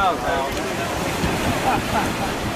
miles now.